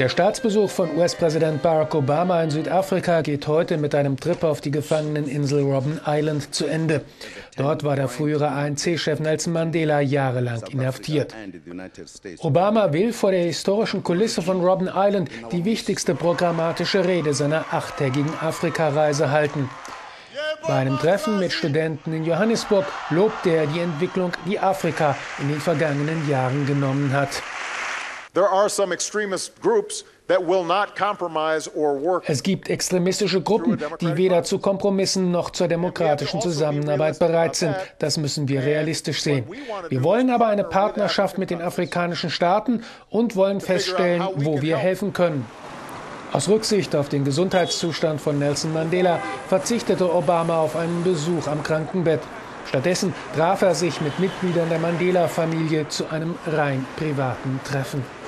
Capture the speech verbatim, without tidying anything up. Der Staatsbesuch von U S-Präsident Barack Obama in Südafrika geht heute mit einem Trip auf die Gefangeneninsel Robben Island zu Ende. Dort war der frühere A N C-Chef Nelson Mandela jahrelang inhaftiert. Obama will vor der historischen Kulisse von Robben Island die wichtigste programmatische Rede seiner achttägigen Afrika-Reise halten. Bei einem Treffen mit Studenten in Johannesburg lobte er die Entwicklung, die Afrika in den vergangenen Jahren genommen hat. Es gibt extremistische Gruppen, die weder zu Kompromissen noch zur demokratischen Zusammenarbeit bereit sind. Das müssen wir realistisch sehen. Wir wollen aber eine Partnerschaft mit den afrikanischen Staaten und wollen feststellen, wo wir helfen können. Aus Rücksicht auf den Gesundheitszustand von Nelson Mandela verzichtete Obama auf einen Besuch am Krankenbett. Stattdessen traf er sich mit Mitgliedern der Mandela-Familie zu einem rein privaten Treffen.